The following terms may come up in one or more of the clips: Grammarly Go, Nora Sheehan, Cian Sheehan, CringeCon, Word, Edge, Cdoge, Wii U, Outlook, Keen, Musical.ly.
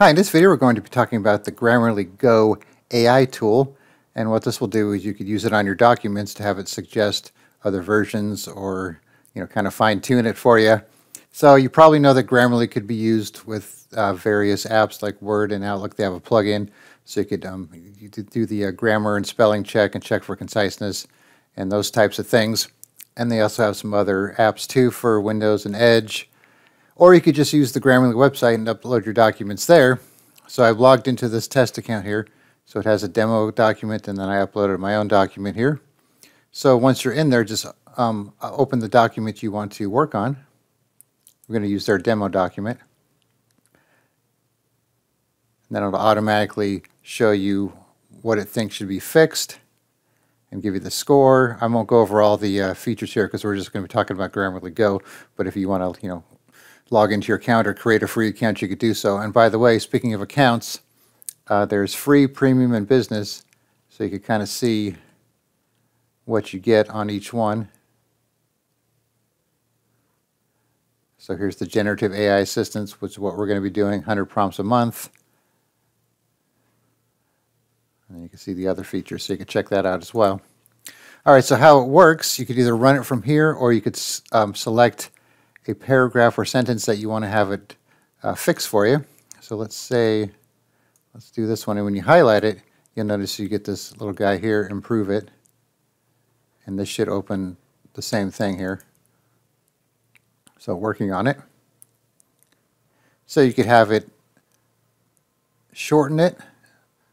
Hi, in this video we're going to be talking about the Grammarly Go AI tool, and what this will do is you could use it on your documents to have it suggest other versions or, you know, kind of fine-tune it for you. So you probably know that Grammarly could be used with various apps like Word and Outlook. They have a plugin, so you could do the grammar and spelling check and check for conciseness and those types of things. And they also have some other apps too for Windows and Edge. Or you could just use the Grammarly website and upload your documents there. So I've logged into this test account here. So it has a demo document, and then I uploaded my own document here. So once you're in there, just open the document you want to work on. We're going to use their demo document. And then it'll automatically show you what it thinks should be fixed and give you the score. I won't go over all the features here because we're just going to be talking about Grammarly Go. But if you want to, you know, log into your account or create a free account, you could do so. And by the way, speaking of accounts, there's free, premium, and business. So you can kind of see what you get on each one. So here's the generative AI assistance, which is what we're going to be doing, 100 prompts a month. And you can see the other features, so you can check that out as well. All right, so how it works, you could either run it from here, or you could select a paragraph or sentence that you want to have it fix for you. So let's do this one. And when you highlight it, you'll notice you get this little guy here, improve it. And this should open the same thing here. So working on it. So you could have it shorten it.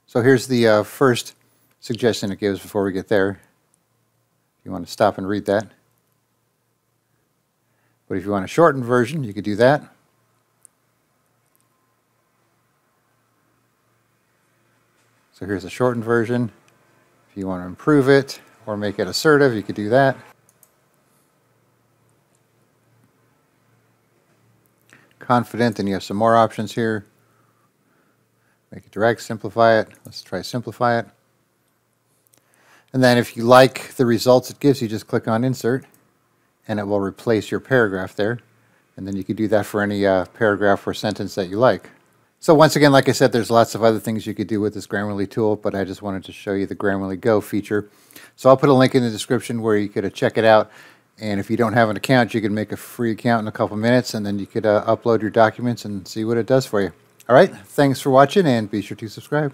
So here's the first suggestion it gives before we get there. If you want to stop and read that. But if you want a shortened version, you could do that. So here's a shortened version. If you want to improve it or make it assertive, you could do that. Confident, then you have some more options here. Make it direct, simplify it. Let's try simplify it. And then if you like the results it gives you, just click on insert, and it will replace your paragraph there. And then you could do that for any paragraph or sentence that you like. So once again, like I said, there's lots of other things you could do with this Grammarly tool, but I just wanted to show you the Grammarly Go feature. So I'll put a link in the description where you could check it out. And if you don't have an account, you can make a free account in a couple minutes, and then you could upload your documents and see what it does for you. All right, thanks for watching, and be sure to subscribe.